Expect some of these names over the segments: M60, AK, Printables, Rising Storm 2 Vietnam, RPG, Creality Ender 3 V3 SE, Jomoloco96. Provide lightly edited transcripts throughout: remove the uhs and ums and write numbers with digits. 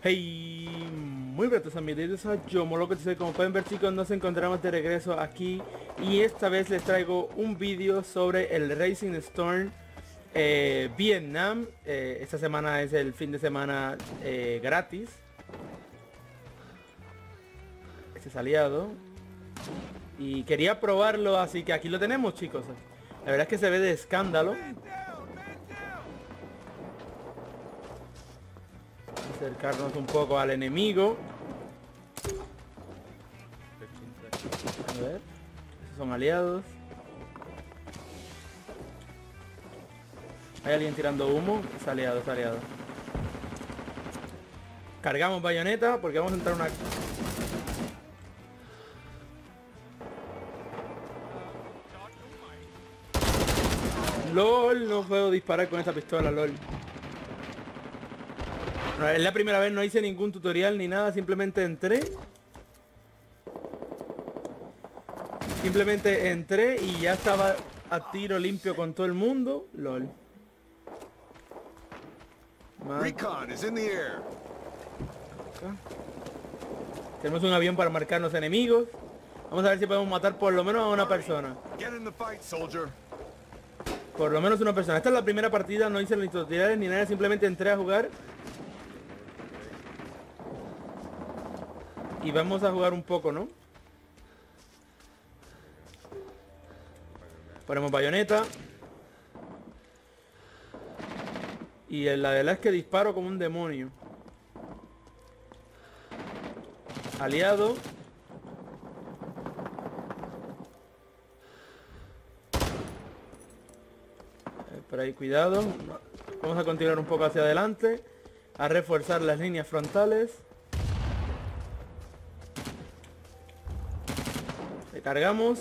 Hey, muy buenas a mi yo Moloco, como pueden ver chicos, nos encontramos de regreso aquí y esta vez les traigo un vídeo sobre el Rising Storm Vietnam. Esta semana es el fin de semana gratis. Este es aliado y quería probarlo, así que aquí lo tenemos chicos. La verdad es que se ve de escándalo. Acercarnos un poco al enemigo. A ver, esos son aliados. Hay alguien tirando humo. Es aliado, es aliado. Cargamos bayoneta porque vamos a entrar una... LOL, no puedo disparar con esta pistola, LOL. No, es la primera vez, no hice ningún tutorial ni nada, simplemente entré y ya estaba a tiro limpio con todo el mundo. LOL. Recon is in the air. Tenemos un avión para marcar los enemigos. Vamos a ver si podemos matar por lo menos a una persona. Por lo menos una persona. Esta es la primera partida, no hice ni tutoriales ni nada, simplemente entré a jugar. Y vamos a jugar un poco, ¿no? Ponemos bayoneta. Y la verdad es que disparo como un demonio. Aliado. Por ahí, cuidado. Vamos a continuar un poco hacia adelante. A reforzar las líneas frontales. Cargamos.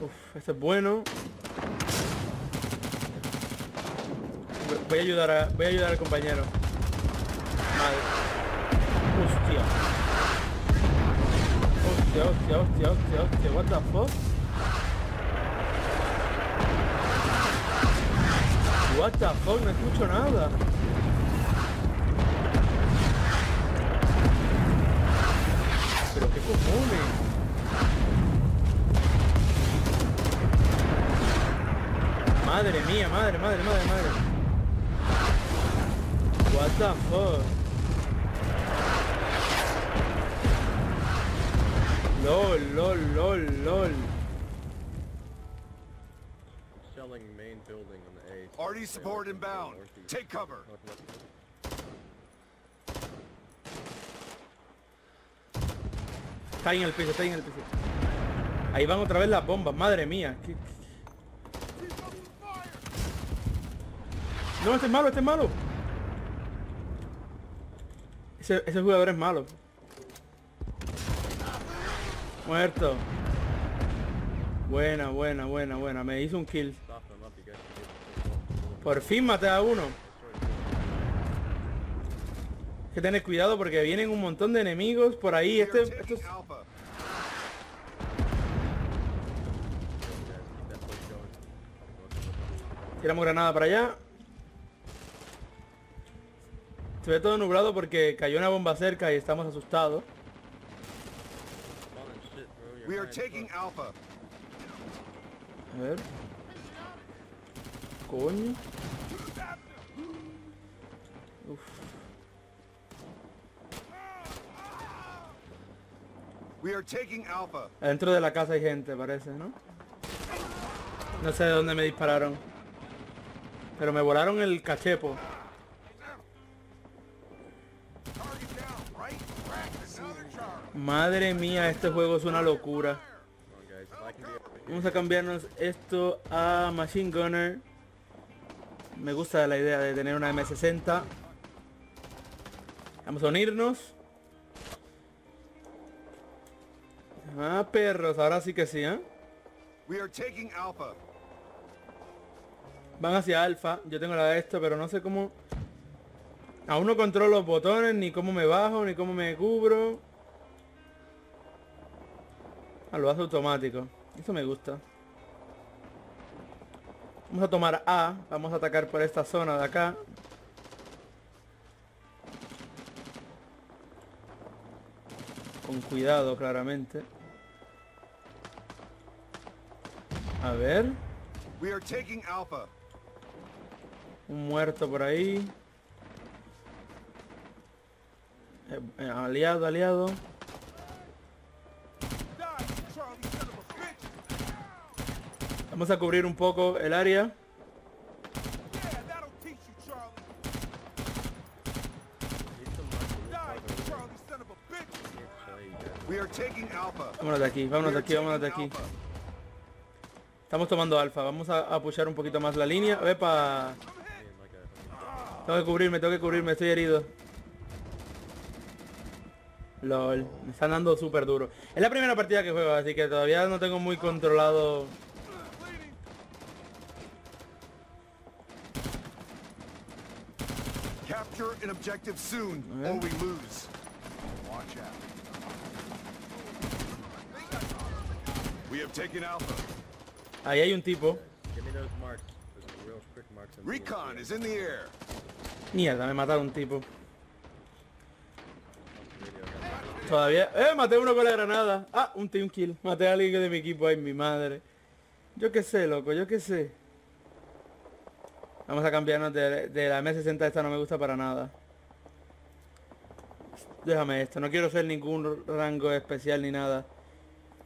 Uf, esto es bueno. Voy a ayudar al compañero. Madre. Hostia. Hostia. What the fuck? What the fuck, no escucho nada. ¡Qué cojones! ¡Madre mía! ¡Madre! What the fuck? LOL. Shelling main building on the A. Party support inbound. Take cover. Está ahí en el piso, Ahí van otra vez las bombas, madre mía. No, este es malo. Ese jugador es malo. Muerto. Buena. Me hizo un kill. Por fin maté a uno. Hay que tener cuidado porque vienen un montón de enemigos por ahí. Estos... Tiramos granada para allá. Se ve todo nublado porque cayó una bomba cerca y estamos asustados. A ver. Coño. Uf. Adentro de la casa hay gente, parece, ¿no? No sé de dónde me dispararon. Pero me volaron el cachepo. Madre mía, este juego es una locura. Vamos a cambiarnos esto a Machine Gunner. Me gusta la idea de tener una M60. Vamos a unirnos. Ah, perros, ahora sí que sí, ¿eh? Van hacia alfa, yo tengo la de esto, pero no sé cómo... Aún no controlo los botones, ni cómo me bajo, ni cómo me cubro. Ah, lo hace automático. Eso me gusta. Vamos a tomar A. Vamos a atacar por esta zona de acá. Con cuidado, claramente. A ver. Un muerto por ahí. Aliado, aliado. Vamos a cubrir un poco el área. Vámonos de aquí, vámonos de aquí, vámonos de aquí. Estamos tomando alfa, vamos a apoyar un poquito más la línea. ¡Epa! Tengo que cubrirme, estoy herido. LOL, me están dando súper duro. Es la primera partida que juego, así que todavía no tengo muy controlado. Ahí hay un tipo. Mierda, me mataron un tipo. Todavía... maté uno con la granada. Ah, un kill. Maté a alguien de mi equipo. Ay, mi madre. Yo qué sé, loco, yo qué sé. Vamos a cambiarnos de la M60. Esta no me gusta para nada. Déjame esto. No quiero ser ningún rango especial ni nada.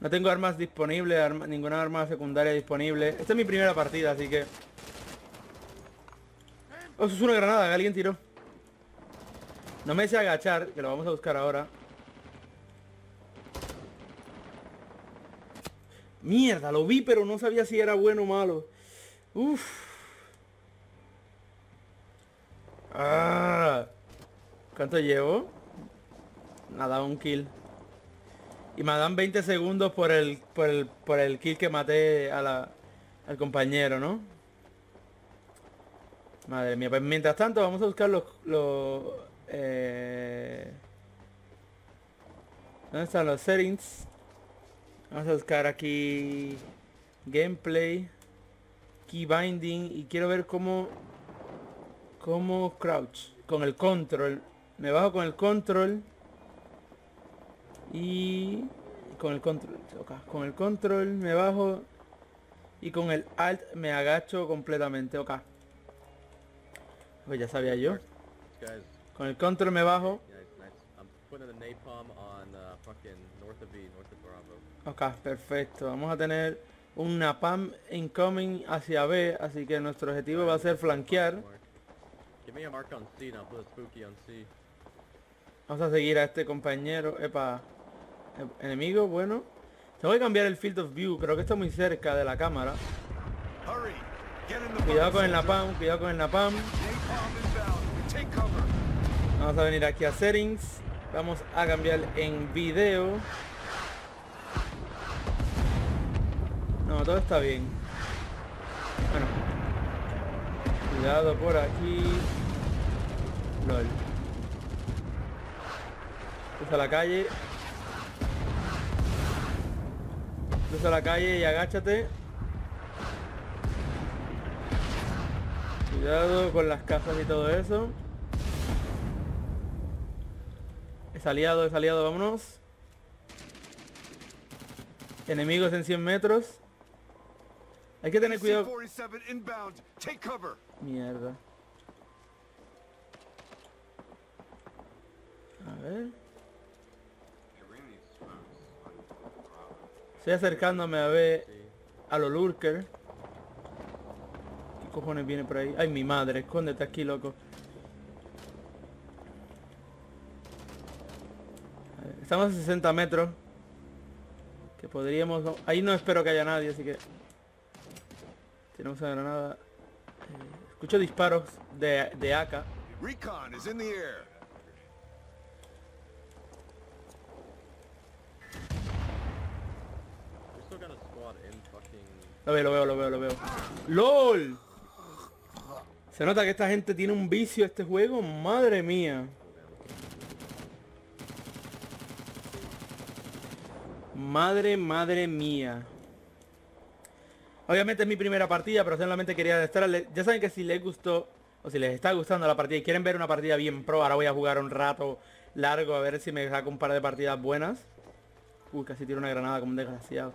No tengo armas disponibles, ninguna arma secundaria disponible. Esta es mi primera partida, así que... Oh, eso es una granada, alguien tiró. No me hice agachar, que lo vamos a buscar ahora. Mierda, lo vi, pero no sabía si era bueno o malo. Uff. Ah. ¿Cuánto llevo? Nada, un kill. Y me dan 20 segundos por el kill que maté a al compañero, ¿no? Madre mía, pues mientras tanto vamos a buscar los ¿dónde están los settings? Vamos a buscar aquí gameplay, key binding, y quiero ver cómo crouch con el control. Me bajo con el control y con el control, okay, con el control me bajo y con el alt me agacho completamente, ok. Pues ya sabía yo. Con el control me bajo. Ok, perfecto. Vamos a tener un napalm incoming hacia B, así que nuestro objetivo va a ser flanquear. Vamos a seguir a este compañero. Epa, enemigo, bueno. Tengo que cambiar el field of view, creo que está muy cerca de la cámara. Cuidado con el napalm, cuidado con el napalm. Vamos a venir aquí a settings. Vamos a cambiar en video. No, todo está bien. Bueno. Cuidado por aquí. LOL. Cruza la calle. Cruza la calle y agáchate. Cuidado con las casas y todo eso. Es aliado, vámonos. Enemigos en 100 metros. Hay que tener cuidado. Mierda. A ver. Estoy acercándome a ver a los lurkers. ¿Qué cojones viene por ahí? Ay, mi madre, escóndete aquí, loco. Estamos a 60 metros. Que podríamos... Ahí no espero que haya nadie, así que... Tenemos una granada. Escucho disparos de AK. Lo veo. ¡LOL! Se nota que esta gente tiene un vicio este juego. Madre mía. Madre mía. Obviamente es mi primera partida, pero solamente quería demostrarles. Ya saben que si les gustó o si les está gustando la partida y quieren ver una partida bien pro, ahora voy a jugar un rato largo a ver si me saco un par de partidas buenas. Uy, casi tiro una granada como un desgraciado.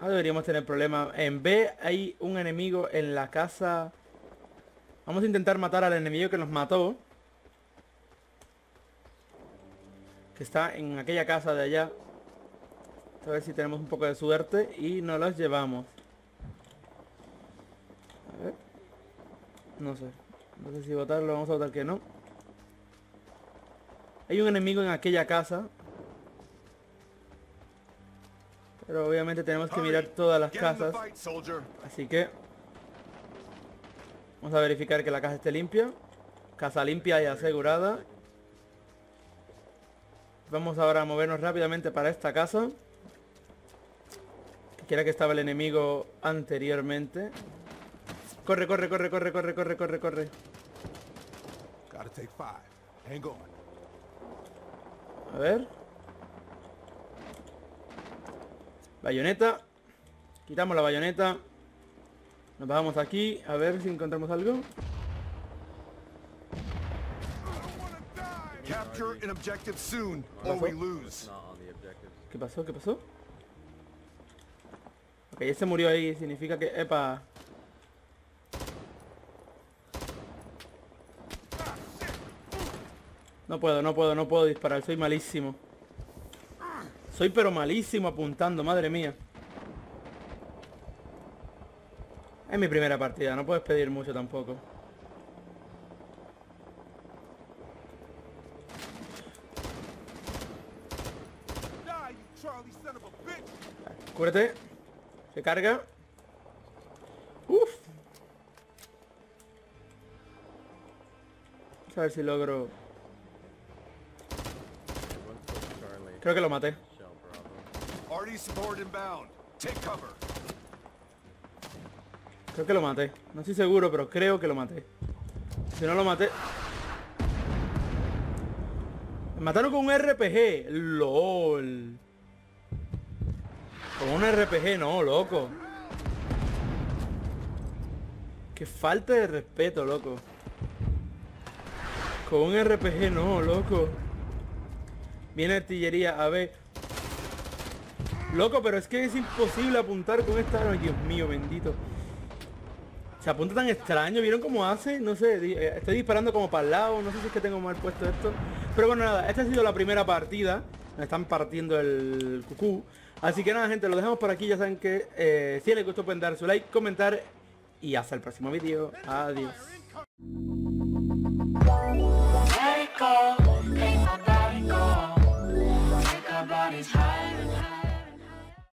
Ah, deberíamos tener problemas. En B hay un enemigo en la casa. Vamos a intentar matar al enemigo que nos mató, que está en aquella casa de allá. A ver si tenemos un poco de suerte y no los llevamos. A ver. No sé si votarlo. Vamos a votar que no. Hay un enemigo en aquella casa, pero obviamente tenemos que mirar todas las casas. Así que vamos a verificar que la casa esté limpia. Casa limpia y asegurada. Vamos ahora a movernos rápidamente para esta casa, que era que estaba el enemigo anteriormente. Corre, corre, corre, corre, corre, corre, corre, corre. A ver. Bayoneta. Quitamos la bayoneta. Nos bajamos aquí. A ver si encontramos algo. ¿Qué pasó? ¿Qué pasó? Ok, ese murió ahí. Significa que... ¡Epa! No puedo disparar. Soy malísimo. Soy pero malísimo apuntando, madre mía. Es mi primera partida, no puedes pedir mucho tampoco. Cúrate. Se carga. Uf. Vamos a ver si logro... Creo que lo maté. Creo que lo maté. No estoy seguro, pero creo que lo maté. Si no lo maté... Me mataron con un RPG. LOL. Con un RPG no, loco. Qué falta de respeto, loco. Con un RPG no, loco. Viene artillería, a ver. Loco, pero es que es imposible apuntar con esta arma. Dios mío, bendito. Se apunta tan extraño. ¿Vieron cómo hace? No sé, estoy disparando como para el lado. No sé si es que tengo mal puesto esto. Pero bueno, nada, esta ha sido la primera partida. Me están partiendo el cucú. Así que nada, gente, lo dejamos por aquí. Ya saben que si les gustó pueden dar su like, comentar. Y hasta el próximo vídeo. Adiós. Body's high.